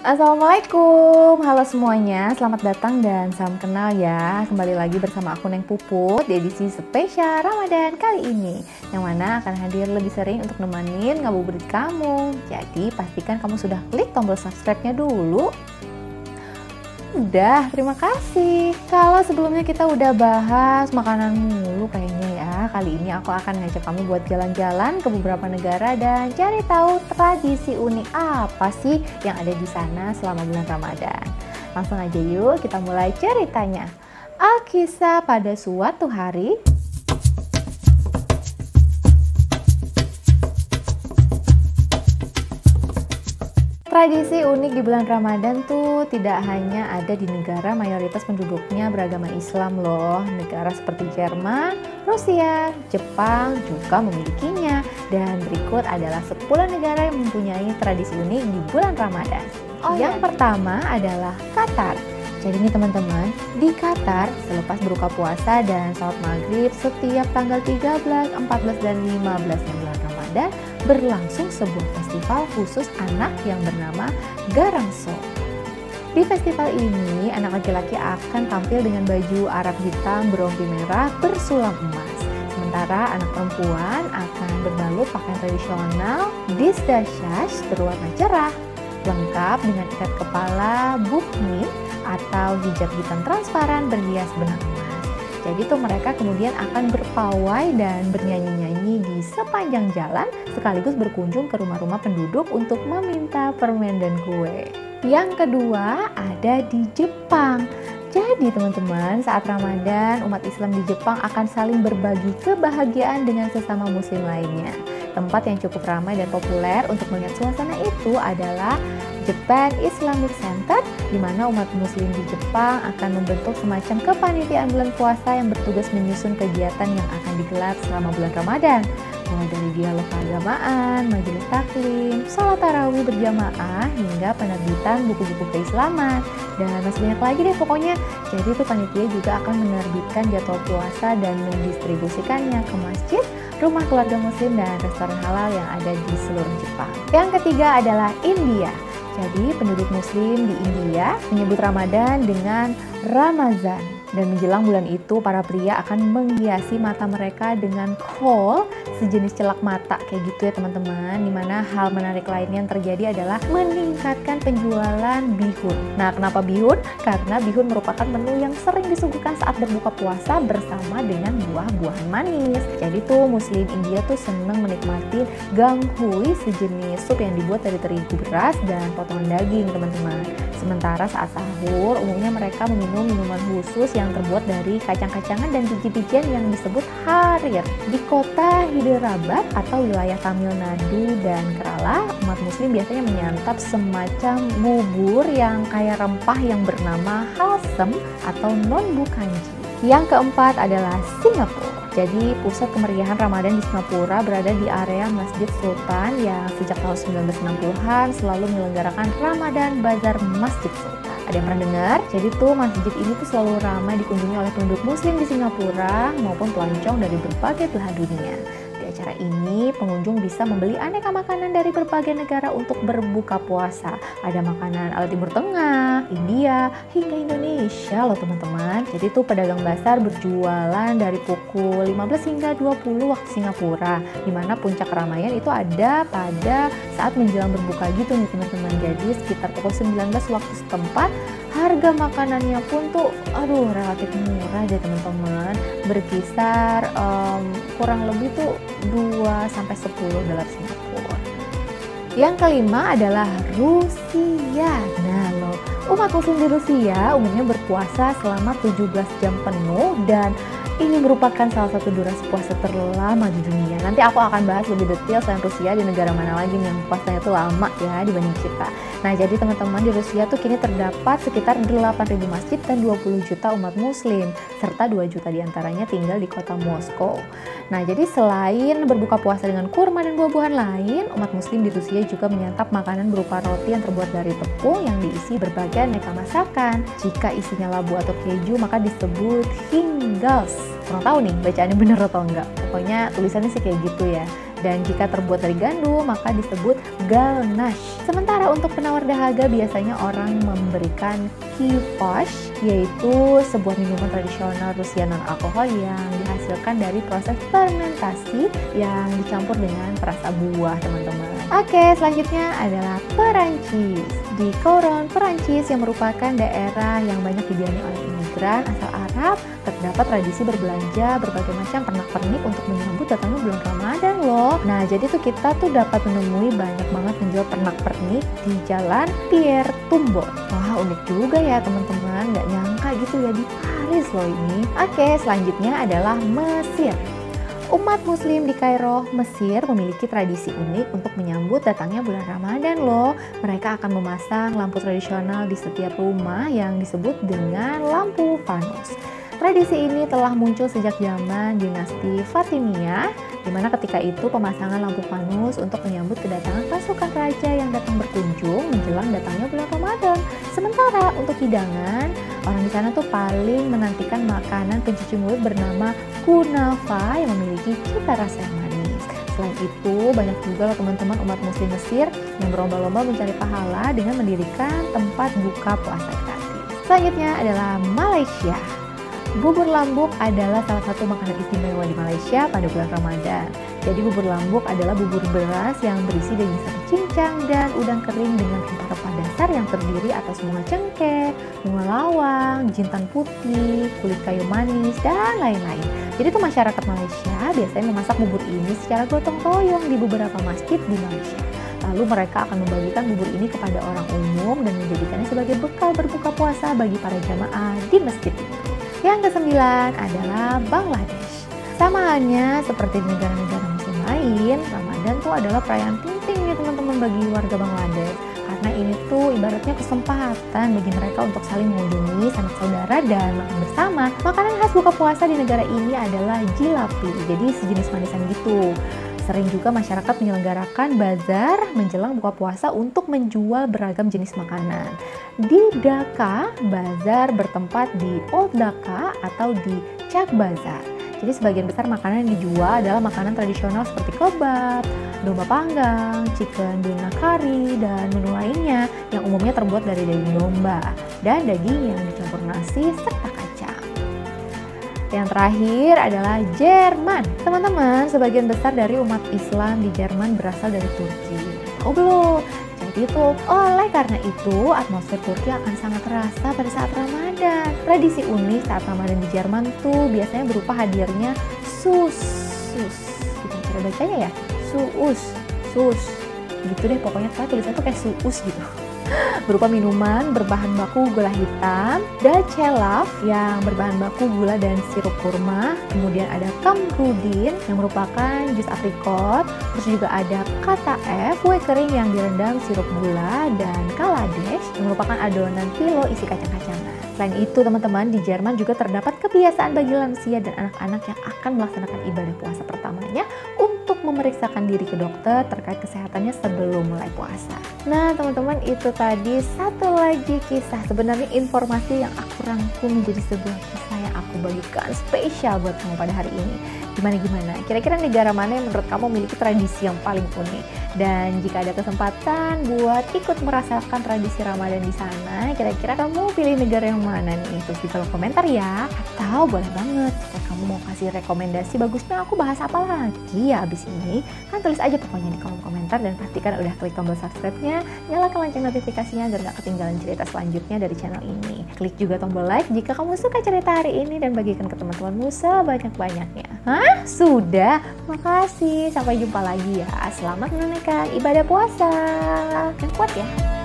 Assalamualaikum, halo semuanya, selamat datang dan salam kenal ya. Kembali lagi bersama aku Neng Puput di edisi spesial Ramadan kali ini, yang mana akan hadir lebih sering untuk nemenin ngabuburit kamu. Jadi pastikan kamu sudah klik tombol subscribe-nya dulu. Udah, terima kasih. Kalau sebelumnya kita udah bahas makanan mulu kayaknya ya, kali ini aku akan ngajak kamu buat jalan-jalan ke beberapa negara dan cari tahu tradisi unik apa sih yang ada di sana selama bulan Ramadan. Langsung aja yuk kita mulai ceritanya. Alkisah pada suatu hari, tradisi unik di bulan Ramadan tuh tidak hanya ada di negara mayoritas penduduknya beragama Islam loh. Negara seperti Jerman, Rusia, Jepang juga memilikinya. Dan berikut adalah 10 negara yang mempunyai tradisi unik di bulan Ramadan. Yang pertama adalah Qatar. Jadi nih teman-teman, di Qatar selepas berbuka puasa dan salat maghrib setiap tanggal 13, 14, dan 15 bulan Ramadan berlangsung sebuah festival khusus anak yang bernama Garangso. Di festival ini, anak laki-laki akan tampil dengan baju Arab hitam berompi merah bersulam emas. Sementara anak perempuan akan berbalut pakaian tradisional disdashash berwarna cerah, lengkap dengan ikat kepala bukni atau hijab hitam transparan berhias benang emas. Jadi tuh mereka kemudian akan berpawai dan bernyanyi-nyanyi di sepanjang jalan sekaligus berkunjung ke rumah-rumah penduduk untuk meminta permen dan kue. Yang kedua ada di Jepang. Jadi teman-teman, saat Ramadan umat Islam di Jepang akan saling berbagi kebahagiaan dengan sesama muslim lainnya. Tempat yang cukup ramai dan populer untuk melihat suasana itu adalah Japan Islamic Center, di mana umat muslim di Jepang akan membentuk semacam kepanitiaan bulan puasa yang bertugas menyusun kegiatan yang akan digelar selama bulan Ramadan, mulai dari dialog keagamaan, majelis taklim, sholat tarawih berjamaah, hingga penerbitan buku-buku keislaman dan masih banyak lagi deh pokoknya. Jadi itu panitia juga akan menerbitkan jadwal puasa dan mendistribusikannya ke masjid, rumah keluarga muslim, dan restoran halal yang ada di seluruh Jepang. Yang ketiga adalah India. Jadi penduduk muslim di India menyebut Ramadan dengan Ramazan. Dan menjelang bulan itu para pria akan menghiasi mata mereka dengan kol, sejenis celak mata kayak gitu ya teman-teman. Dimana hal menarik lainnya yang terjadi adalah meningkatkan penjualan bihun. Nah kenapa bihun? Karena bihun merupakan menu yang sering disuguhkan saat berbuka puasa bersama dengan buah-buahan manis. Jadi tuh muslim India tuh seneng menikmati ganghui, sejenis sup yang dibuat dari terigu beras dan potongan daging teman-teman. Sementara saat sahur, umumnya mereka meminum minuman khusus yang terbuat dari kacang-kacangan dan biji-bijian yang disebut harir. Di kota Hyderabad atau wilayah Tamil Nadu dan Kerala, umat muslim biasanya menyantap semacam bubur yang kaya rempah yang bernama halsem atau non-bukanji. Yang keempat adalah Singapura. Jadi pusat kemeriahan Ramadan di Singapura berada di area Masjid Sultan yang sejak tahun 1960-an selalu menyelenggarakan Ramadan Bazar Masjid Sultan. Ada yang pernah dengar? Jadi tuh masjid ini tuh selalu ramai dikunjungi oleh penduduk muslim di Singapura maupun pelancong dari berbagai belahan dunia. Di acara ini pengunjung bisa membeli aneka makanan dari berbagai negara untuk berbuka puasa. Ada makanan ala Timur Tengah, India, hingga Indonesia loh teman-teman. Jadi tuh pedagang pasar berjualan dari pukul 15 hingga 20 waktu Singapura, dimana puncak keramaian itu ada pada saat menjelang berbuka gitu nih teman-teman. Jadi sekitar pukul 19 waktu setempat. Harga makanannya pun tuh aduh relatif murah deh teman-teman, berkisar kurang lebih tuh 2-10 dolar Singapura. Yang kelima adalah Rusia. Nah loh, umat muslim di Rusia umumnya berpuasa selama 17 jam penuh dan ini merupakan salah satu durasi puasa terlama di dunia. Nanti aku akan bahas lebih detail selain Rusia di negara mana lagi yang puasanya tuh lama ya dibanding kita. Nah jadi teman-teman, di Rusia tuh kini terdapat sekitar 8.000 masjid dan 20 juta umat muslim, serta 2 juta diantaranya tinggal di kota Moskow. Nah jadi selain berbuka puasa dengan kurma dan buah-buahan lain, umat muslim di Rusia juga menyantap makanan berupa roti yang terbuat dari tepung yang diisi berbagai aneka masakan. Jika isinya labu atau keju maka disebut hingals. Kurang tahu nih bacaannya bener atau enggak, pokoknya tulisannya sih kayak gitu ya. Dan jika terbuat dari gandum, maka disebut galnash. Sementara untuk penawar dahaga biasanya orang memberikan kvass, yaitu sebuah minuman tradisional Rusia non-alkohol yang dihasilkan dari proses fermentasi yang dicampur dengan perasa buah, teman-teman. Oke, selanjutnya adalah Perancis. Di Kauron, Perancis yang merupakan daerah yang banyak didiami oleh imigran asal Arab, terdapat tradisi berbelanja berbagai macam pernak-pernik untuk menyambut datangnya bulan Ramadan loh. Nah, jadi tuh kita tuh dapat menemui banyak banget penjual pernak-pernik di Jalan Pierre Tumbo. Wah, unik juga ya teman-teman, nggak nyangka gitu ya di Paris loh ini. Oke, selanjutnya adalah Mesir. Umat muslim di Kairo, Mesir memiliki tradisi unik untuk menyambut datangnya bulan Ramadan loh. Mereka akan memasang lampu tradisional di setiap rumah yang disebut dengan lampu fanus. Tradisi ini telah muncul sejak zaman dinasti Fatimiyah, di mana ketika itu pemasangan lampu fanus untuk menyambut kedatangan pasukan raja yang datang berkunjung menjelang datangnya bulan Ramadan. Sementara untuk hidangan, orang di sana tuh paling menantikan makanan pencuci mulut bernama kunafa yang memiliki cita rasa yang manis. Selain itu, banyak juga teman-teman umat muslim Mesir yang berlomba-lomba mencari pahala dengan mendirikan tempat buka puasa gratis. Selanjutnya adalah Malaysia. Bubur lambuk adalah salah satu makanan istimewa di Malaysia pada bulan Ramadan. Jadi bubur lambuk adalah bubur beras yang berisi daging sapi cincang dan udang kering dengan rempah-rempah dasar yang terdiri atas bunga cengkeh, bunga lawang, jintan putih, kulit kayu manis, dan lain-lain. Jadi tuh masyarakat Malaysia biasanya memasak bubur ini secara gotong royong di beberapa masjid di Malaysia. Lalu mereka akan membagikan bubur ini kepada orang umum dan menjadikannya sebagai bekal berbuka puasa bagi para jamaah di masjid itu. Yang kesembilan adalah Bangladesh. Sama halnya seperti di negara-negara muslim lain, Ramadan tuh adalah perayaan penting nih teman-teman bagi warga Bangladesh. Karena ini tuh ibaratnya kesempatan bagi mereka untuk saling mengunjungi sanak saudara dan makan bersama. Makanan khas buka puasa di negara ini adalah jilapi, jadi sejenis manisan gitu. Sering juga masyarakat menyelenggarakan bazar menjelang buka puasa untuk menjual beragam jenis makanan. Di Dhaka, bazar bertempat di Old Dhaka atau di Chak Bazar. Jadi sebagian besar makanan yang dijual adalah makanan tradisional seperti kebab, domba panggang, chicken dinakari, dan menu lainnya yang umumnya terbuat dari daging domba dan daging yang dicampur nasi serta kacang. Yang terakhir adalah Jerman. Teman-teman, sebagian besar dari umat Islam di Jerman berasal dari Turki. Oh belum? Jadi tuh, oleh karena itu atmosfer Turki akan sangat terasa pada saat Ramadan. Tradisi unik saat Ramadan di Jerman tuh biasanya berupa hadirnya suus. Gimana cara bacanya ya? Suus. Gitu deh, pokoknya tulisannya tuh kayak suus gitu. Berupa minuman berbahan baku gula hitam, dan celaf yang berbahan baku gula dan sirup kurma, kemudian ada kamprudin yang merupakan jus aprikot, terus juga ada kataf, kue kering yang direndam sirup gula, dan kaladesh yang merupakan adonan pilo isi kacang-kacangan. Selain itu teman-teman, di Jerman juga terdapat kebiasaan bagi lansia dan anak-anak yang akan melaksanakan ibadah puasa pertamanya untuk memeriksakan diri ke dokter terkait kesehatannya sebelum mulai puasa. Nah teman-teman, itu tadi satu lagi kisah, sebenarnya informasi yang aku rangkum jadi sebuah kisah yang aku bagikan spesial buat kamu pada hari ini. Gimana? Kira-kira negara mana yang menurut kamu memiliki tradisi yang paling unik? Dan jika ada kesempatan buat ikut merasakan tradisi Ramadan di sana, kira-kira kamu pilih negara yang mana nih? Tulis di kolom komentar ya. Atau boleh banget jika kamu mau kasih rekomendasi, bagusnya aku bahas apa lagi ya abis ini? Kan tulis aja pokoknya di kolom komentar, dan pastikan udah klik tombol subscribe-nya, nyalakan lonceng notifikasinya agar gak ketinggalan cerita selanjutnya dari channel ini. Klik juga tombol like jika kamu suka cerita hari ini, dan bagikan ke teman-temanmu sebanyak-banyaknya. Hah? Sudah? Makasih. Sampai jumpa lagi ya. Selamat menunaikan ibadah puasa. Yang kuat ya.